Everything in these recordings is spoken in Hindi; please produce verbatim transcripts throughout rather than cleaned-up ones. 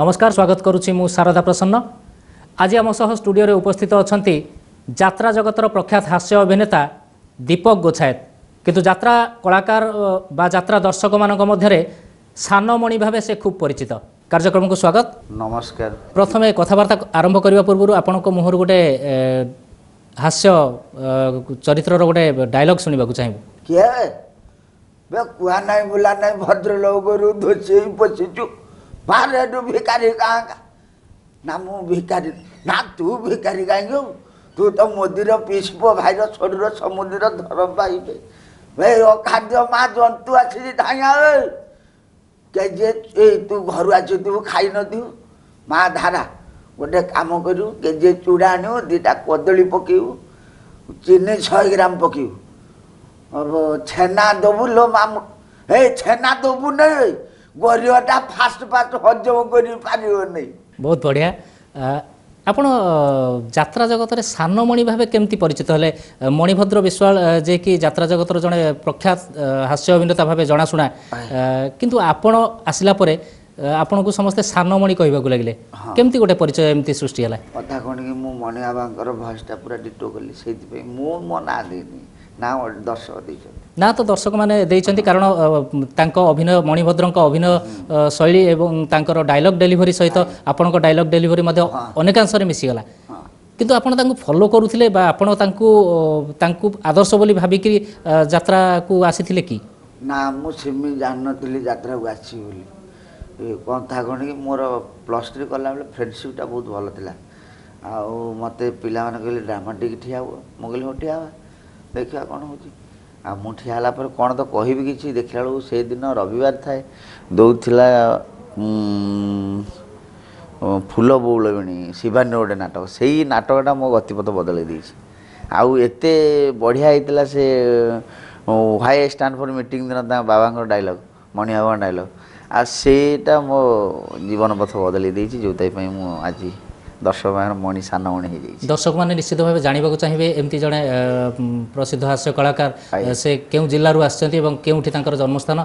नमस्कार, स्वागत करुँच मु शारदा प्रसन्न। आज आम सह स्टूडियो रे उपस्थित अछंती यात्रा जगतर प्रख्यात हास्य अभिनेता दीपक गोछाएत। किंतु यात्रा कलाकार बा यात्रा दर्शक मानक मध्यरे सान मणि भावे से खूब परिचित। कार्यक्रम को स्वागत। नमस्कार। प्रथम कथबार्ता आरंभ करने पूर्व आपण मुहर गोटे हास्य चरित्र गोटे डायलॉग सुनवाक चाहिए। क्या कुआ ना बुला ना भद्रलोकरू धोचे पशिचु बाहर भिकारी कहाँ का ना मु भिकारी ना तू भिकारी कहीं हो तू तो मोदीर पुष्प भाईर छोड़र समुद्र धर पाई भाई अखाद्य माँ जंतु आसी धाइया जे तू घर आसू खाई नदु माँ धारा गोटे कम करू केजे चूड़ा आनु दीटा कदली पकेबू चीनी छः ग्राम पकेबू छेना दबू लो माँ हे छेना दबू नहीं गोरियोटा फास्ट फास्ट हजम कर नहीं। बहुत बढ़िया। आपण यात्रा जगत रे सान मणि भावे केमती परिचित हले? मणिभद्र विश्वाल जे कि यात्रा जगत रे जने प्रख्यात हास्य अभिनेता भावे जनाशुना, किंतु आपण आसिला परे आपण को समस्त सान मणि कहबाकू लगिले। केमती गोटे परिचय एमती सृष्टि हला? कथा कोन कि मु मणि बाबांकर भस्टा पूरा डिटो कली, सेति पे मु मना देनी ना दर्शक देइछन्ती ना तो दर्शक माने देइछन्ती, कारण तांको अभिनय मणिभद्र का अभिनय शैली एवं तांकर डायलॉग डिलीवरी सहित आपण को डायलॉग डिलीवरी मध्ये अनेकांश रे मिसी गला। किंतु आपण तांको फॉलो करूथिले बा आपण तांको तांको आदर्श बोली भाबी कि यात्रा को आसीथिले कि ना? मु सेमी जाननथिले यात्रा को आसी बोली। ए कोंथा कोन कि मोर प्लस थ्री कला बेले फ्रेंडशिपटा बहुत भल थिला आ मते पिला माने कहले ड्रामाटिक ठिया हो, मु कहले हो ठिया देखा कौन हो ठियाला पर कौन तो कह भी कि देखला बेलू से दिन रविवार थाए दौला फूल बौलबिणी शिवानी गोटे नाटक, से नाटकटा मो गतिपथ बदल आउ एते बढ़िया होता से हाई स्टैंड फॉर मीटिंग दिन तक बाबा डायलॉग मणि बाबा डायलॉग आ सेटा मो जीवन पथ बदल जो आज दर्शक मान मणि सान मणि हो जाए। दर्शक मैंने निश्चित भाव जानवाक चाहिए एमती जड़े प्रसिद्ध हास्य कलाकार से क्यों जिलूर आसं के जन्मस्थान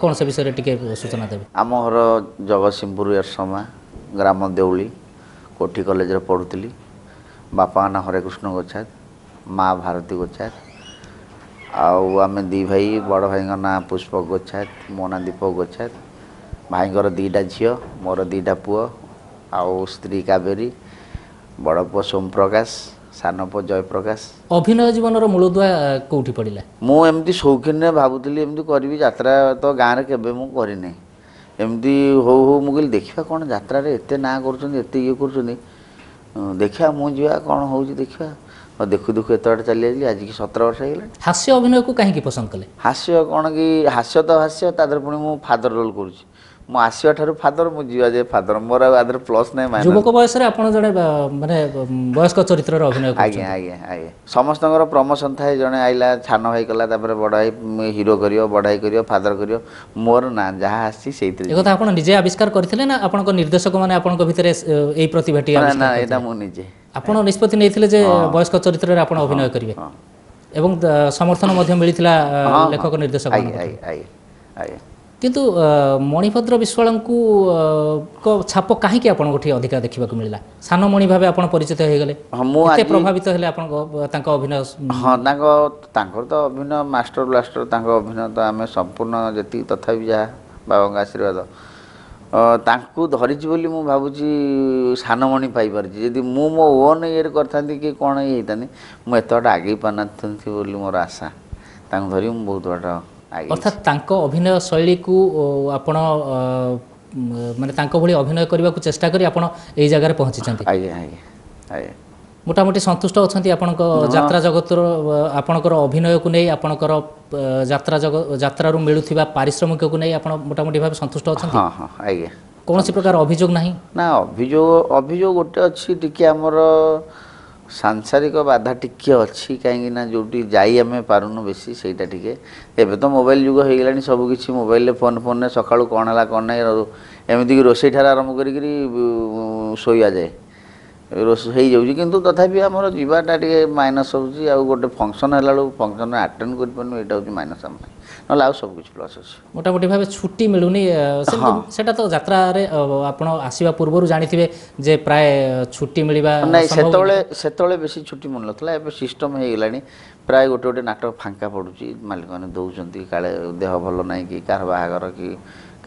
कौन से विषय में सूचना देवे? आम घर जगत सिंहपुर एरसमा ग्राम देउली कोठी कलेज पढ़ुली। बापा ना हरेकृष्ण गोच्छाद, माँ भारती गोचाद, आम दी भाई बड़ भाई ना पुष्प गोच्छात, मो ना दीपक गोच्छात। भाईंर दीटा झील, मोर दीटा पुआ, आउ स्त्री काबेरी, बड़ पु सोमप्रकाश, सान पु जयप्रकाश। अभिनय जीवन मूलदुआ कौटी पड़ा? मुझे शौकीन भावुली एमती करी यात्रा तो गाँव केवे मु करें एमती हो हो मुझे देखा कौन यात्रा एत ना कर देखा मुझे कौन हो देखा और देखु देखु एत चली आज की सतर वर्ष हो। हास्य अभिनय को कहीं पसंद कले? हास्य कौन कि हास्य तो हास्य तादर पुणी मु फादर रोल कर मो आसिया ठार फादर मु जीवा जे फादर मोर आदर प्लस नै माइनस। जुवक बयस रे आपण जने माने वयस्क चरित्र रे अभिनय करछ? आगे आगे आगे समस्त कर प्रमोशन थाए जने आइला छान भाई कला तापर बडाई हीरो करियो बडाई करियो फादर करियो मोर ना जहा आसी सेइतरे। ए कथा आपण निजे आविष्कार करथिले ना आपण को निर्देशक माने आपण को भितरे एई प्रतिभाटी आविष्कार? ना ना एटा मु निजे आपण निष्पत्ति नैथिले जे वयस्क चरित्र रे आपण अभिनय करिवे एवं समर्थन मध्ये मिलितला लेखक निर्देशक? आगे आगे आगे। किंतु मणिभद्र विश्वाल को छाप कहीं अधिक देखा मिलला? सान मणि भाव आप परिचित हो गले, मुझे प्रभावित है अभिनय? हाँ तो अभिनय मास्टर ब्लास्टर अभिनय तो आम संपूर्ण जी तथा जहाँ बाबा आशीर्वाद धरीची बोली मुझे भावुची सान मणि पाई जी मो ओन ये करता कि कौन ये होता मुझे आगे पाना बोली मोर आशा धरी मुझे बहुत बड़ा अर्थात अभिनय शैली को आपण माने भाई अभिनय करने को चेष्टा करी आपण एई जगह पहुँची। आगे आगे मोटामोटी संतुष्ट अछंती आपण को यात्रा जगत आपणकर अभिनय को नहीं आपणकर यात्रा जगत यात्रा रु मिलुथिबा पारिश्रमिक को नहीं आपण मोटामोटी भाव संतुष्ट अछंती? हां हां आगे कौन सी प्रकार अभियोग नहीं ना? अभियोग अभियोग गोटे अच्छी टिके हमर सांसारिक बाधा टिके अच्छी कहीं जोटी जामें पार्न बेसी से तो मोबाइल युग हो गला सबकि मोबाइल फोन फोन सका कौन है कौन ना एमती रोसई ठार आरंभ कर शोया जाए रोस किंतु तथा आम जीवाटा टे माइनस हो गोटे फंक्शन है फंक्शन आटेड कर माइनस आम ना आउ सब कुछ प्लस अच्छे मोटामोटी भाव छुट्टी मिलूनी सेटा तो यात्रा रे आपण आसीबा पूर्व जानिथिबे जे प्राय छुट्टी मिलबा नै सेतोले सेतोले बेसी छुट्टी मन नथला एबे सिस्टम हे गेलानी प्राय गोटे गोटे नाटक फांका पडुची मालिक माने दउचंती काले देह भलो नै कि कार बाहागर कि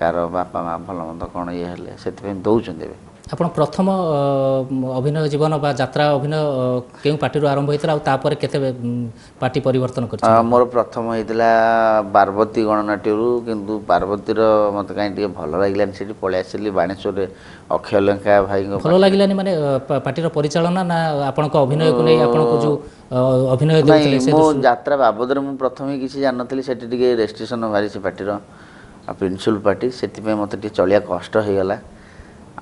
कार बापा मां भलो मत कोन ये हेले सेति पे दउचंती बे आपण प्रथम अभिनय जीवन बा यात्रा अभिनय केउ पार्टी रो आरंभ होइतला आ तापर केते पार्टी परिवर्तन करछ मोर प्रथम होइतला पार्वती गणनाट्य रु किंतु पार्वती रो मत काई टिके भलो लागिलान सेठी पळे आसिली बाणेश्वर रे अक्षय लंका भाई को भलो लागिलानी माने पार्टी रो परिचालन ना आपण को अभिनय को नै आपण को जो अभिनय देले से मो यात्रा बाबद रे मु प्रथम किछि जान नथली सेठी टिके रेस्ट्रिक्शन भारी से पार्टी रो प्रिंसिपल पार्टी सेठी पे मत टिके चलिया कष्ट होय गेला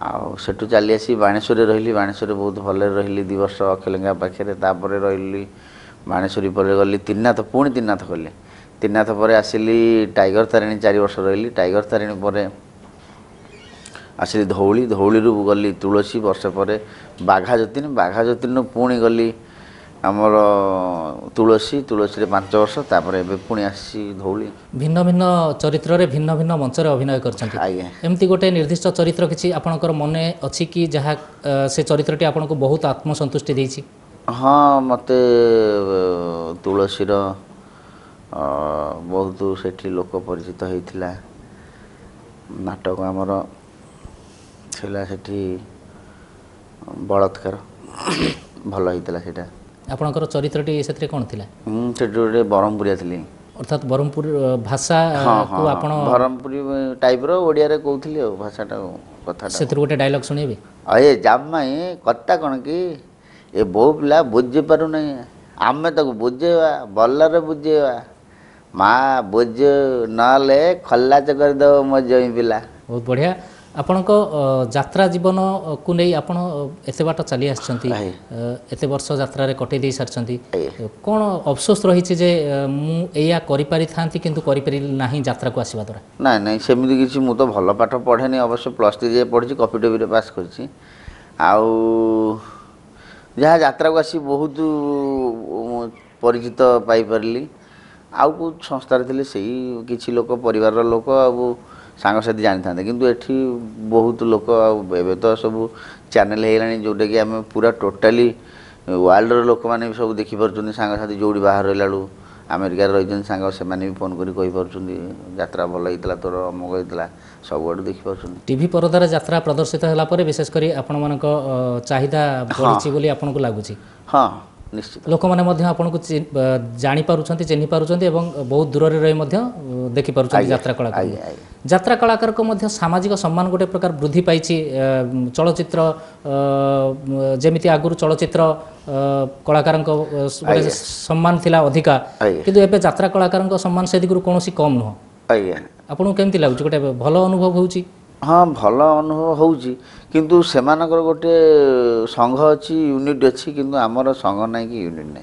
आउ सेठू चली आसी बाणेश्वर रही बाणेश्वर बहुत भले रही दु वर्ष अखिलेंगा पाखे तापर रही बाणेश्वरी पर गली तीननाथ पुणी तीननाथ गली तीननाथ पर आसिली टाइगर तारिणी चार वर्ष रही टाइगर तारिणी पर आसिली धौली धौली गली तुलसी वर्ष पर बाघा जतीन बाघा जतीन पुणी गली आमर तुलसी तुलसी पांच वर्ष तापर ए पुणी आसी धौली भिन्न भिन्न चरित्र रे भिन्न भिन्न मंच रे अभिनय करछंती एमती गोटे निर्दिष्ट चरित्र किछि आपनकर मने अछि कि जहा से चरित्रटी आपनको बहुत आत्मसंतुष्टि दैछि हां मते तुलसी रो बहुत सेठी लोक परिचित हेतिला नाटक आमर छला सेठी बलात्कार भलो हेतिला सेटा आपणकर चरित्रटी सेतरे कोन थिला हम सेटरे ब्रह्मपुरिया थिली अर्थात ब्रह्मपुर भाषा को आपण ब्रह्मपुरी टाइप रो ओडिया रे कहथिली ओ भाषाटा कथाटा सेतरे गोटे डायलॉग सुनिबे अय जामई कत्ता कोन की ए बोबला बुझि पारु नै आमे तक बुझेवा बल्लर बुझेवा मा बुझ नाले खल्लाच कर दो म जई बिला बहुत बढ़िया आपण को यात्रा जीवन को नहीं आपड़ एत बाट चली आते वर्ष यात्रा कटे दे सारी कौन अफसोस रही जे मुझा कर किंतु ना यात्रा को आसवा द्वारा ना ना सेमती किसी मुझे तो भल पाठ पढ़े अवश्य प्लस थ्री जाए पढ़ी कपी टपी पास कर जहाँ यात्रा को आसी बहुत परिचित पाइपारि आउ कौ संस्थार थी से किसी लोक परिवार लोक आ सांगसाथी जानी था किंतु एठी बहुत लोक एवं तो सब चैनल है जोटा कि आम पूरा टोटाली वर्ल्ड लोक मैंने सब देखिपार सांगसाथी जोड़ी बाहर रहा अमेरिका रही सांग से फोन करा भल होता तोर अमुक होता सब आड़ देखिपार टीवी परदार यात्रा प्रदर्शित होगापर विशेषकर आपण चाहिदा बढ़ी आपन को लगुच हाँ निश्चित लोक मैंने आपको जानी पार्टी चिन्ह पार्टी बहुत दूर रही देखी यात्रा कलाकार यात्रा कलाकार को सामाजिक सम्मान गोटे प्रकार वृद्धि पाई चलचित्र जमी आगुरी चलचित्र कलाकार सम्मान थी अधिका कि यात्रा कलाकार सम्मान से दिगुरु कौन कम नुह आपको कमी लगुच गोटे भल अनुभव हो हाँ भल अनुभव होउची किंतु सेमानक गोटे संघ अच्छी यूनिट अच्छी किंतु आमर संघ ना कि यूनिट ना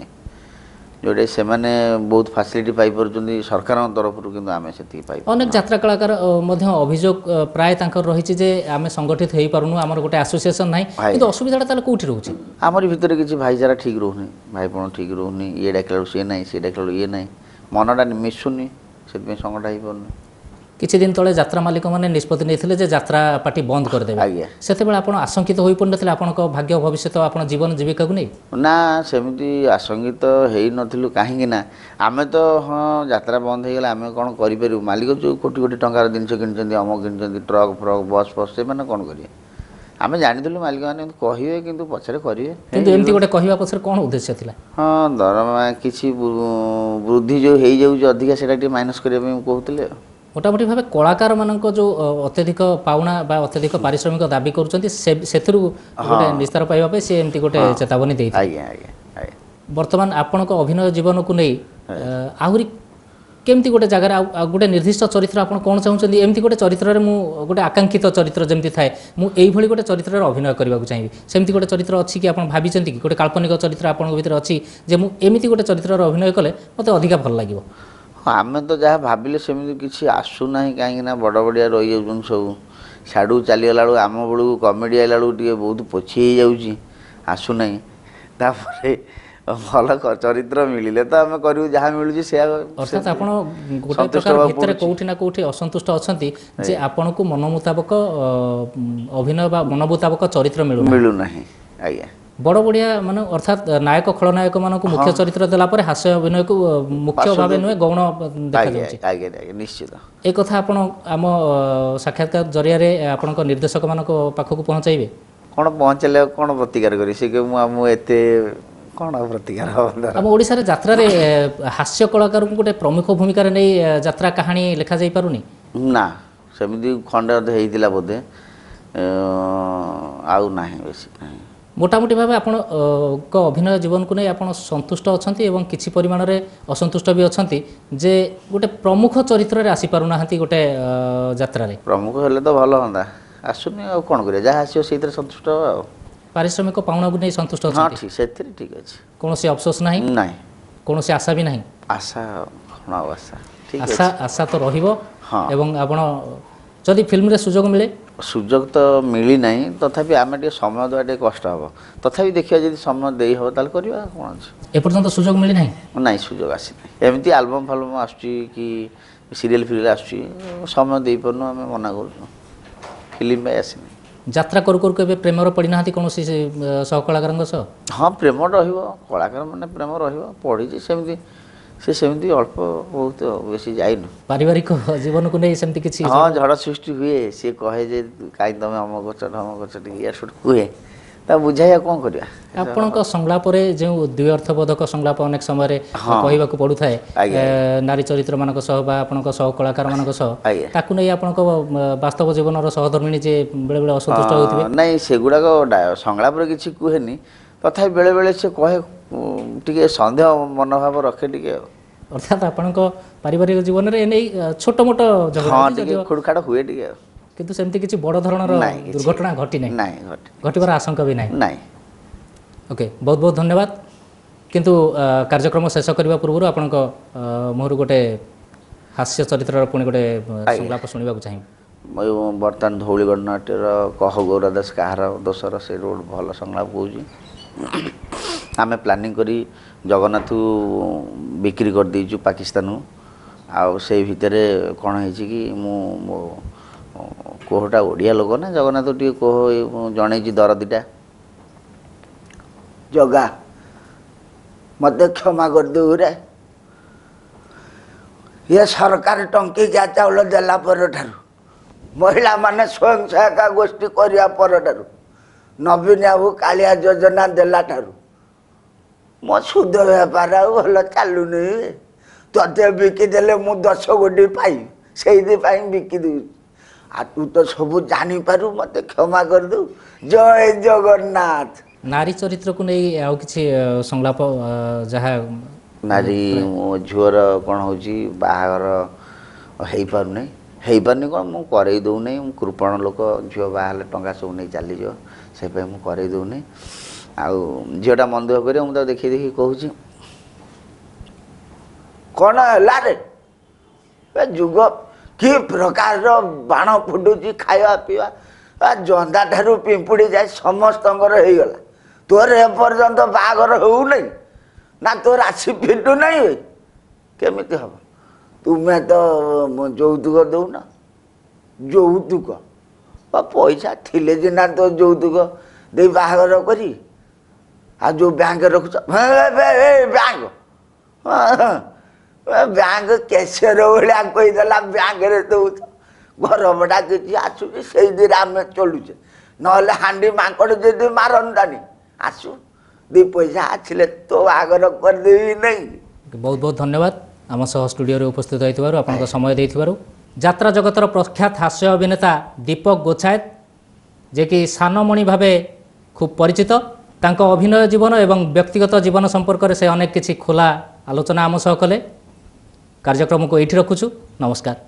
जोटे से माने बहुत फैसिलिटी पाई परचुंदी सरकार तरफ रु किंतु आमे सेती पाई अनेक यात्रा कलाकार मध्य अभियोग प्राय तांकर रहिछि जे आमे संगठित हेई परनु आमर गोटे एसोसिएशन नाही किंतु असुविधाटा ताले कोठी रहउछि आमर भितर किछि भाईचारा ठीक रहउनी भाईपण ठीक रहउनी ये डाकला से नाही से डाकला ये नाही मनडा मिसुनी सेती संगठा हेई परनु किसी दिन तले यात्रा मालिक मैंने निष्पत्ति नहीं जे यात्रा पार्टी बंद करदे से आप आशंकित हो पड़े आपण भाग्य भविष्य आप जीवन जीविका को नहीं ना सेमती आशंकित हो नु कहीं ना आम तो हाँ यात्रा बंद होगा आम कौन करूँ मालिक जो कोटी कोटी टंकार जिन कि अमुक कि ट्रक फ्रक बस फस से मैंने कौन करें आम जानी मालिक मैंने कहे कि पचर करेंगे गोटे कह पचर कौन उद्देश्य था हाँ दरमा किसी वृद्धि जो हो अधिका से माइनस करने कहते मोटामोटी भाव कलाकार मानक जो अत्यधिक पावना बा अत्यधिक पारिश्रमिक दाबी करुँचे से निस्तार पाइबापी सी एमती गोटे चेतावनी दे बर्तमान आपण अभिनय जीवन को नहीं आहरी केमती गोटे जगह गोटे निर्दिष्ट चरित्र आप कौन चाहूँ एमती गोटे चरित्र में गोटे आकांक्षित चरित्र जमी थाए मुझे गोटे चरित्र अभिनय करने चाहिए सेमती गोटे चरित्र अच्छी कि आप भाई कि गोटे काल्पनिक चरित्र आपन भितर अच्छी मुझे गोटे चरित्र अभिनय कले मत अधिका भल लगे आम तो जहाँ भाविले सेमती किसी आसूना कहीं बड़ बड़िया रही जाऊँ सब साढ़ू चलीगला बेलू आम बेलू कमेडी आला बहुत पोछी हो जाऊँगी आसूना भल चरित्र मिले तो आम कर असंतुष्ट अच्छा आपन को मन मुताबक अभिनय मन मुताबक चरित्र मिलूना आज्ञा बड़ बढ़िया मान अर्थात नायक खलनायक मान मुख्य चरित्र देलापर हास्य अभिनय को मुख्य भाव नुहे गौण देखा निश्चित एक आप आम साक्षात्कार जरिया आपण निर्देशक मान पाखक पहुँचे कौन पहुँचे कौन प्रतिकार करी कौन प्रतिकार हम ओडिसा जात्रा हास्य कलाकार गोटे प्रमुख भूमिका नहीं जात्रा कहानी लिखा जाई पारुनी ना सेमि खंड होता बोधे आउ ना बेस मोटामोटी भाव आप अभिनय जीवन को नहीं आप संतुष्ट अच्छा एवं किसी परिमाण रे असंतुष्ट भी अच्छा जे गोटे प्रमुख चरित्र आसी पारु ना गोटे जात्रा प्रमुख हेले तो भल हाँ आसुनी आ कौन कर जहाँ आसो से संतुष्ट हाँ पारिश्रमिक पाउना को नहीं संतुष्ट हाँ ठीक से ठीक अच्छे कौन अफसोस ना ना कौन आशा भी ना आशा आशा आशा आशा तो रही हाँ एवं आपड़ जदि फिल्म रे सुजोग मिले सुजोग तो मिली ना तथापि आम समय दवा कष्ट हम तथापि देखिए जब समय दे हम ताल करिया कौन एपर्यंत सुजोग मिली ना ना सुजोग आसी ना एमती आलबम फालबम आसुची कि सीरियल फिरियल आसुची समय दे पारनु आम मना कर फिल्म में आसी ना यात्रा करू करू के प्रेमर पड़ी ना कौन सहकलाकार हाँ प्रेम रलाकार मैंने प्रेम रही सेमती से सेमती अल्प बहुत बेस जाइन पारिवारिक जीवन को नहीं सेमती किसी हाँ झड़ सृष्टि हुए सी कहे जे कहीं तुम अम गच हम गच या सुट कहे बुझाइया कौन कर आपंक संलाप जो द्व्यर्थबोधक संलाप अनेक समय कहवा पड़ू थाए नारी चरित्र मानक सहकलाकार मानक नहीं आपंक वास्तव जीवन सहधर्मिणी जे बेले बेले असंतुष्ट होते नाई से गुड़ाक संलाप किसी कहेनि तथापि बेले बेले से कहे टे सन्देह मनोभाव रखे टे अर्थात आपंक पारिवारिक जीवन में नहीं छोट मोट जगह खुड़खाड़ हुए टे किंतु सेमती किसी बड़ धरणर दुर्घटना घटी ना घटना आशंका भी नहीं ना ओके बहुत बहुत धन्यवाद किंतु कार्यक्रम शेष करने पूर्व आपण मुहर गोटे हास्य चरित्र पुणी गोटे संलाप शुणा चाहिए बर्तमान धौलीगढ़ नाट्यर कह गौरा दास कहार दोसर से रोड भल संलाप होगी आम प्लानिंग करी जगन्नाथ बिक्री कर देचु पाकिस्तान आउ से भितर कौन है कि मो कोहटा ओडिया लोक ना जगन्नाथ टी कोह जन दर दीटा जगा मत क्षमा कर दूरे ये सरकार टंकी क्या चाउल देला पर महिला माने स्वयं सहायता गोष्ठी करिया पर नवीन बाबू कालिया योजना देला ठारू मो सुध व्यापार भल चलुनि ते बिकिदेले मु दस गोटी पाई से बिकिदे आ तू तो सब जानी पारू मत क्षमा कर दू जय जगन्नाथ नारी चरित्र को नहीं आउ किसी संलाप जहा नारी मो झुअर कौन हूँ बाहर हो पारना हो पारनी कौन मुझे करई दौना कृपण लोक झील बाहर टाँग सब नहीं चली से करई दौना आउ झीटा मन दुख कर मुझे देखी देखी कहूँ कौन है जुग कि प्रकार बाण फुटुची खावा पीवा जंदा ठारू पिंपुड़ी जाए समस्त होगला तोर एपर्यंत बाघर हो ना तोर आसी फिटू नहीं केमी हम तुम्हें तो जौतुक दौन जौतुक पैसा थिले जिना तो जौतुक दे बाघर करी आ जो बैंक रखुच बैंक बैंक कैसेर भाया कहीदेला बैंक दौच घर भड़ा किसी आसूसी से आम चलुचे ना हाँडी माकड़ जब मारतानी आसू दि पैसा आसिले तो आगर करदेवी नहीं बहुत बहुत धन्यवाद आम सह स्टूडियो रे उपस्थित होइतबारु आपनका समय देइतबारु यात्रा जगतर प्रख्यात हास्य अभिनेता दीपक गोछाएत जे कि सानमणि भावे खूब परिचित तांका अभिनय जीवन एवं व्यक्तिगत जीवन संपर्क रे से अनेक किछि खोला आलोचना आम सह कले कार्यक्रम को ये रखुचु नमस्कार।